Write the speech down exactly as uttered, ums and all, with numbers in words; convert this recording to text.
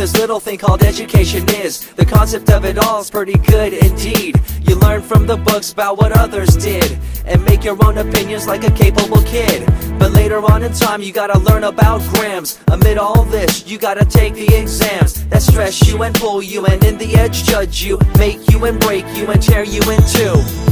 this little thing called education is. The concept of it all is pretty good indeed. You learn from the books about what others did and make your own opinions like a capable kid. But later on in time you gotta learn about grams. Amid all this you gotta take the exams that stress you and pull you and in the edge judge you, make you and break you and tear you in two.